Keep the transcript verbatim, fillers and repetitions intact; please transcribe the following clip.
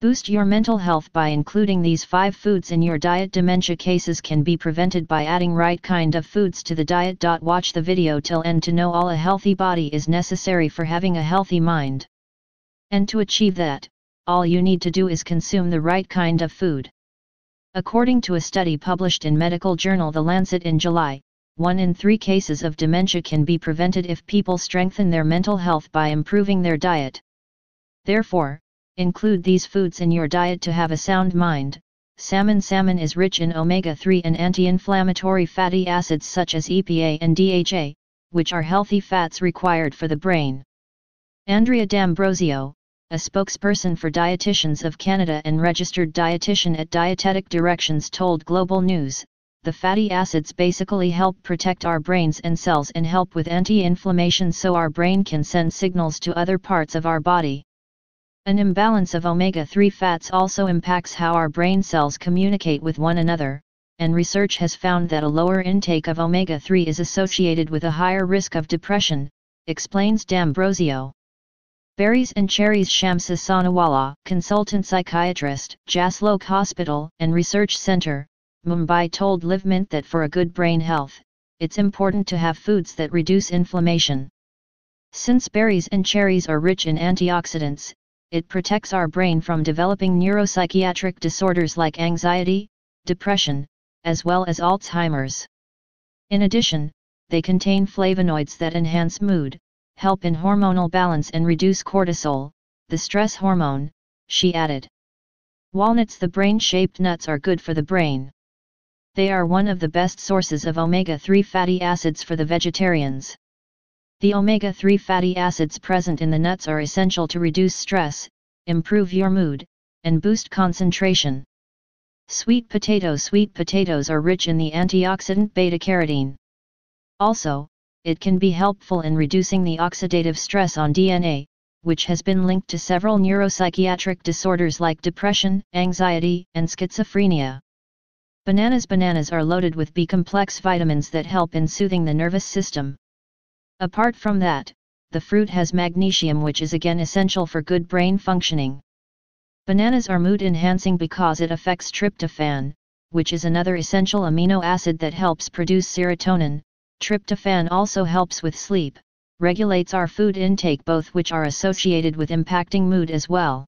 Boost your mental health by including these five foods in your diet. Dementia cases can be prevented by adding right kind of foods to the diet. Watch the video till end to know all. A healthy body is necessary for having a healthy mind. And to achieve that, all you need to do is consume the right kind of food. According to a study published in medical journal The Lancet in July, one in three cases of dementia can be prevented if people strengthen their mental health by improving their diet. Therefore, include these foods in your diet to have a sound mind. Salmon Salmon is rich in omega three and anti-inflammatory fatty acids such as E P A and D H A, which are healthy fats required for the brain. Andrea D'Ambrosio, a spokesperson for Dietitians of Canada and registered dietitian at Dietetic Directions, told Global News, "The fatty acids basically help protect our brains and cells and help with anti-inflammation so our brain can send signals to other parts of our body." An imbalance of omega three fats also impacts how our brain cells communicate with one another, and research has found that a lower intake of omega three is associated with a higher risk of depression, explains D'Ambrosio. Berries and cherries. Shamsa Sanawala, consultant psychiatrist, Jaslok Hospital and Research Centre, Mumbai, told Live Mint that for a good brain health, it's important to have foods that reduce inflammation. Since berries and cherries are rich in antioxidants, it protects our brain from developing neuropsychiatric disorders like anxiety, depression, as well as Alzheimer's. In addition, they contain flavonoids that enhance mood, help in hormonal balance and reduce cortisol, the stress hormone, she added. Walnuts. The brain-shaped nuts are good for the brain. They are one of the best sources of omega three fatty acids for the vegetarians. The omega three fatty acids present in the nuts are essential to reduce stress, improve your mood, and boost concentration. Sweet potato. Sweet potatoes are rich in the antioxidant beta-carotene. Also, it can be helpful in reducing the oxidative stress on D N A, which has been linked to several neuropsychiatric disorders like depression, anxiety, and schizophrenia. Bananas. Bananas are loaded with B-complex vitamins that help in soothing the nervous system. Apart from that, the fruit has magnesium, which is again essential for good brain functioning. Bananas are mood-enhancing because it affects tryptophan, which is another essential amino acid that helps produce serotonin. Tryptophan also helps with sleep, regulates our food intake, both which are associated with impacting mood as well.